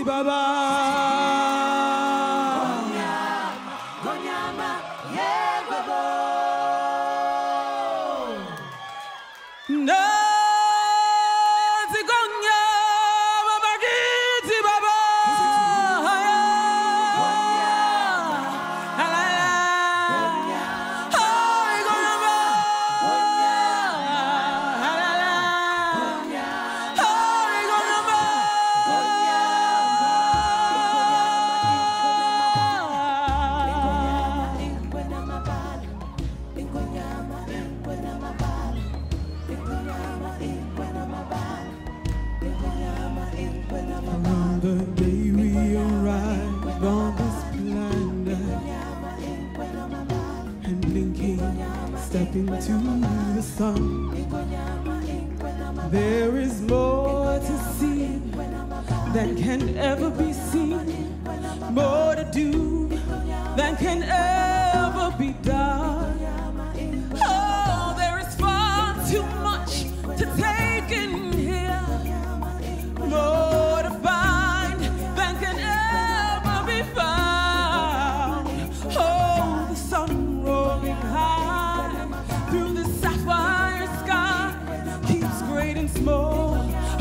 Masi Baba. Gonyama, Gonyama, yeah, Baba. No. The day we arrived on this planet and blinking, stepping to the sun, there is more to see than can ever be seen, more to do than can ever be done. Oh, there is far too much to take in here, more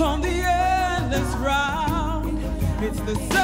on the endless round. It's the